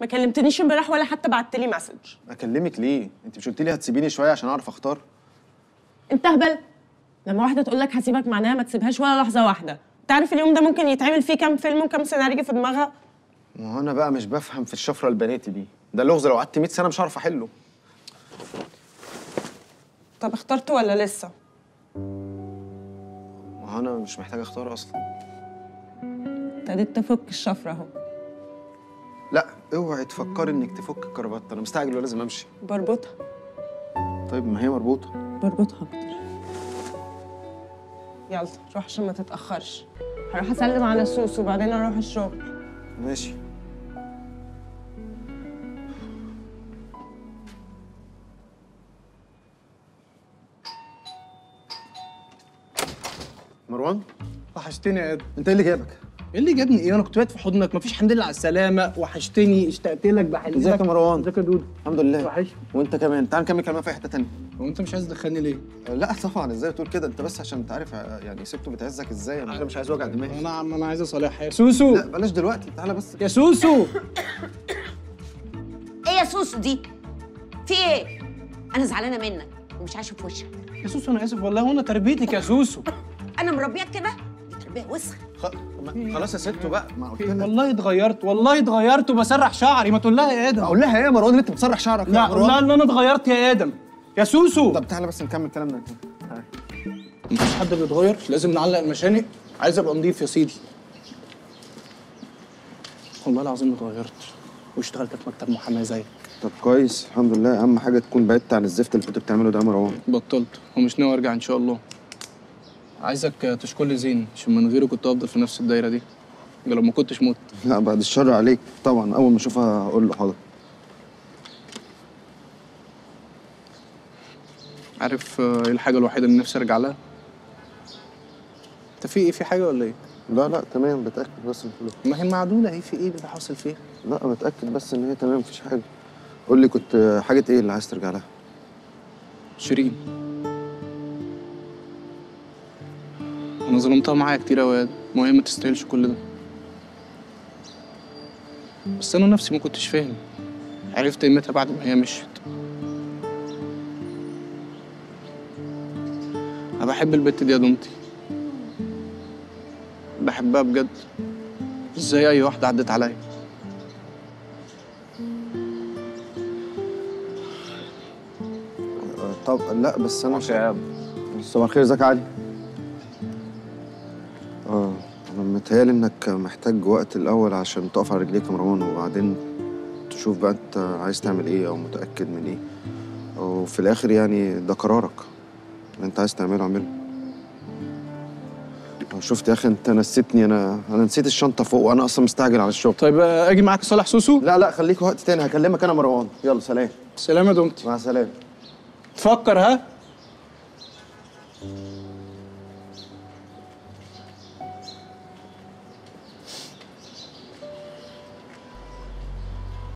ما كلمتنيش امبارح ولا حتى بعت لي مسج. اكلمك ليه؟ انت مش قلت لي هتسيبيني شويه عشان اعرف اختار؟ انت اهبل. لما واحده تقول لك هسيبك معناها ما تسيبهاش ولا لحظه واحده. تعرف اليوم ده ممكن يتعمل فيه كام فيلم وكام سيناريو في دماغها؟ ما هو انا بقى مش بفهم في الشفره البناتي دي، ده اللغز لو قعدت 100 سنه مش هعرف احله. طب اخترت ولا لسه؟ ما هو انا مش محتاج اختار اصلا. ابتديت تفك الشفره اهو. لا اوعي تفكري انك تفك الكرباته، انا مستعجل ولازم امشي. بربطها. طيب ما هي مربوطه. بربطها اكتر. يلا روح عشان ما تتاخرش. هروح اسلم على سوسو وبعدين اروح الشغل. ماشي. مروان وحشتني يا اد. انت ايه اللي جابك؟ ايه اللي جابني ايه؟ انا كنت قاعد في حضنك، مفيش حمد لله على السلامه، وحشتني، اشتقت لك، بحلمك. ازيك يا مروان؟ ازيك يا دود؟ الحمد لله. وحش. وانت كمان، تعال نكمل كلامنا في حته ثانيه. هو انت مش عايز تدخلني ليه؟ لا طبعا، ازاي تقول كده؟ انت بس عشان انت عارف يعني سبته بتعزك ازاي، انا مش عايز وجع دماغي. انا عايز اصالحها يا سوسو. لا بلاش دلوقتي، تعالى بس يا سوسو. ايه يا سوسو دي؟ في ايه؟ انا زعلانه منك ومش عايشه في وشك. يا سوسو انا اسف والله، وانا تربيتك يا سوسو. انا مربياك كده؟ تربيه وسخه. خلاص يا ستو بقى، ما قلت لك والله اتغيرت، والله اتغيرت وبسرح شعري. ما تقول لها يا ادم. اقول لها ايه يا مروان ان انت بتسرح شعرك؟ لا قول لها ان انا اتغيرت يا ادم يا سوسو. طب تعالى بس نكمل كلامنا هنا. مفيش حد بيتغير، لازم نعلق المشانق. عايز ابقى نضيف يا سيدي. والله العظيم اتغيرت واشتغلت في مكتب محاماه زيك. طب كويس الحمد لله، اهم حاجه تكون بعدت عن الزفت اللي كنت بتعمله ده يا مروان. بطلت ومش ناوي ارجع ان شاء الله. عايزك تشكر لي زين عشان من غيره كنت هفضل في نفس الدايره دي، لو ما كنتش مت. لا بعد الشر عليك طبعا، اول ما اشوفها هقول له حاضر. عارف ايه الحاجه الوحيده اللي نفسي ارجع لها؟ انت في ايه؟ في حاجه ولا ايه؟ لا تمام، بتاكد بس من الفلوس. ما هي معدوله اهي، في ايه اللي حاصل فيها؟ لا بتاكد بس ان هي تمام مفيش حاجه. قول لي كنت حاجه ايه اللي عايز ترجع لها؟ شيرين أنا ظلمتها معايا كتير أوي يا آدم، وهي ما تستاهلش كل ده. بس أنا نفسي ما كنتش فاهم، عرفت قيمتها بعد ما هي مشيت. أنا بحب البت دي يا دومتي، بحبها بجد، مش زي أي واحدة عدت عليا. طب لأ بس أنا ماشي يا آدم. صباح الخير، إزيك يا علي؟ متهيألي انك محتاج وقت الاول عشان تقف على رجليك يا مروان، وبعدين تشوف بقى انت عايز تعمل ايه او متاكد من ايه، وفي الاخر يعني ده قرارك اللي انت عايز تعمله اعمله. شفت يا اخي انت نسيتني، انا نسيت الشنطه فوق وانا اصلا مستعجل على الشغل. طيب اجي معاك صالح سوسو؟ لا خليك وقت تاني، هكلمك انا مروان. يلا سلام. سلام يا دومتي. مع السلامه. تفكر ها؟